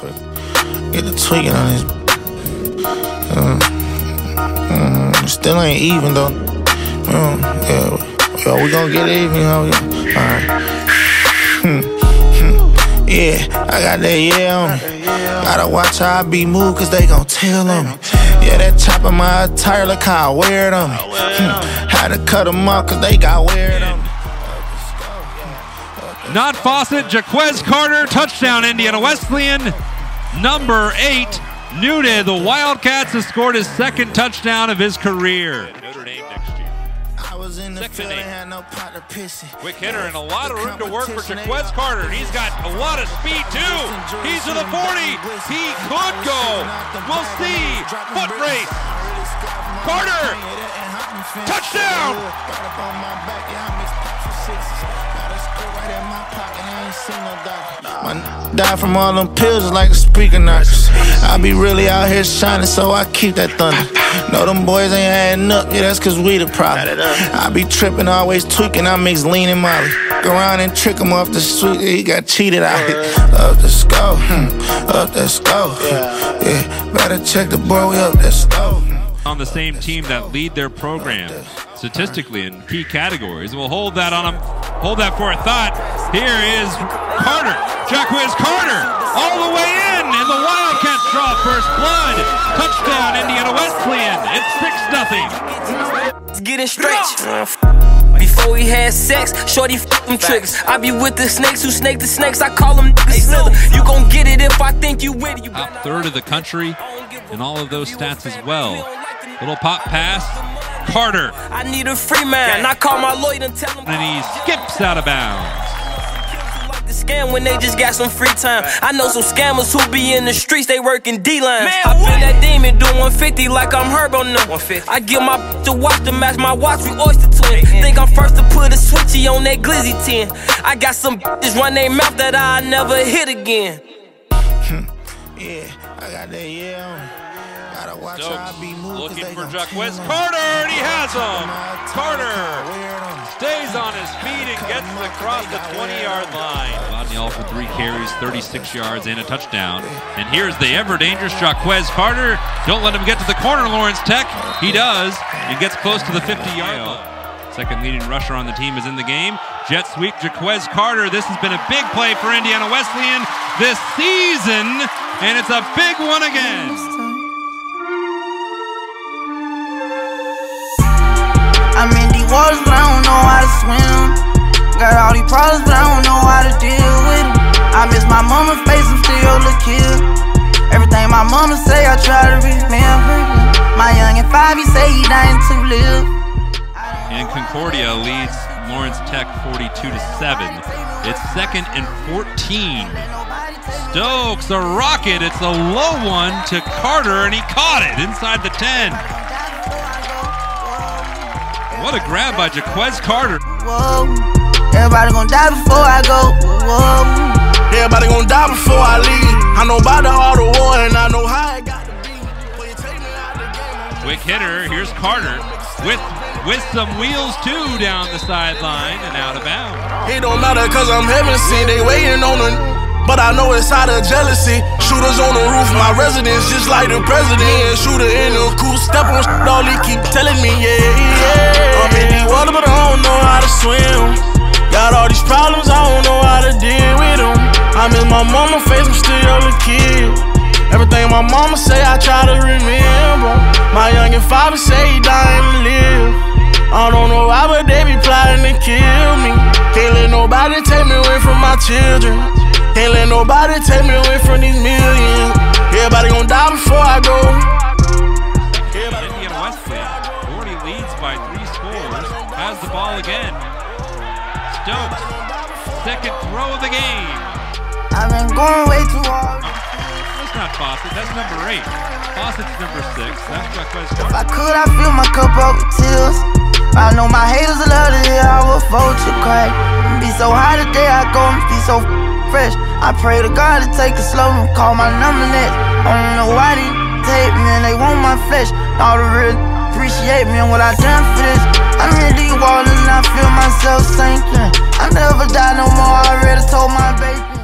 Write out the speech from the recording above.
Get the tweaking on this. Still ain't even though. Yeah, we gon' get even, homie. Alright. Yeah, I got that yeah on me. Gotta watch how I be moved, cause they gon' tell on me. Yeah, that top of my attire look how I wear it on me. Had to cut them off, cause they got weird on me. Not Fawcett, Jacquez Carter, touchdown Indiana Wesleyan. Number 8, Nude, the Wildcats, has scored his second touchdown of his career. Notre Dame next year. I was in the field and had no pot to piss it. Quick hitter and a lot of room to work for Jacquez Carter. He's got a lot of speed too. He's to the 40. He could go. We'll see. Foot race. Carter. Touchdown. I die from all them pills like a speaker nurse. I be really out here shining, so I keep that thunder. No, them boys ain't adding up, yeah, that's cause we the problem. I be tripping, always tweaking, I mix lean and molly. Go around and trick him off the street, yeah, he got cheated out here. Up the scope, up the scope. Yeah, better check the boy, we up the scope. On the same team that lead their program statistically in key categories. We'll hold that on them. Hold that for a thought. Here is Carter, Jacquez Carter, all the way in, and the Wildcats draw first blood. Touchdown, Indiana Wesleyan. It's 6-0. Let's get it straight. Before he had sex, shorty f*** them tricks. I be with the snakes who snake the snakes. I call them niggas. You gon' get it if I think you with you. Top 3rd of the country in all of those stats as well. Little pop pass, Carter. I need a free man. I call my lawyer and tell him. And he skips out of bounds. The scam when they just got some free time. I know some scammers who be in the streets, they working D-lines. I been that demon do 150 like I'm Herb on them. I give my to watch to match my watch, we oyster twin. Think I'm first to put a switchy on that glizzy 10. I got some bitches run their mouth that I never hit again. Yeah, I got that yeah on me. Gotta watch how I be moved. Looking for Jacquez Carter, and he has him. Carter stays on his feet and gets across the 20-yard line. Rodney All for 3 carries, 36 yards, and a touchdown. And here's the ever-dangerous Jacquez Carter. Don't let him get to the corner, Lawrence Tech. He does. He gets close to the 50-yard line. Second leading rusher on the team is in the game. Jet sweep, Jacquez Carter. This has been a big play for Indiana Wesleyan this season, and it's a big one again. I'm in these waters, but I don't know how to swim. Got all these problems, but I don't know how to deal with them. I miss my mama's face, I'm still look here. Everything my mama say, I try to remember. My youngin' 5, he say he dying to live. And Concordia leads Lawrence Tech 42-7. It's 2nd and 14. Stokes, a rocket, it's a low one to Carter, and he caught it inside the 10. What a grab by Jacquez Carter. Whoa, everybody gonna die before I go. Whoa, everybody gonna die before I leave. I know about the art of war and I know how it got to be. Quick hitter, here's Carter with some wheels too down the sideline and out of bounds. It don't matter cause I'm heaven sent, they waiting on them. But I know it's out of jealousy. Shooters on the roof, my residence, just like the president. Shooter in the cool step on shit, all he keep telling me, yeah. I'm in these water, but I don't know how to swim. Got all these problems, I don't know how to deal with them. I miss my mama face, I'm still a kid. Everything my mama say, I try to remember. My youngin' 5 say he dying to live. I don't know why, but they be plotting to kill me. Can't let nobody take me away from my children. Can't let nobody take me away from these millions. Everybody gon' die before I go. Has the ball again. Stokes, second throw of the game. I've been going way too hard. That's not Fawcett, that's number 8. Fawcett's number 6, that's Jacquez Carter. If I could, I'd fill my cup up with tears. I know my haters love to hear I will fold to crack. Be so high today, I go and be so fresh. I pray to God to take it slow and call my number next. I don't know why they hate me and they want my flesh. All the real appreciate me and what I done for this. I'm in these waters and I feel myself sinking. I never die no more, I already told my baby.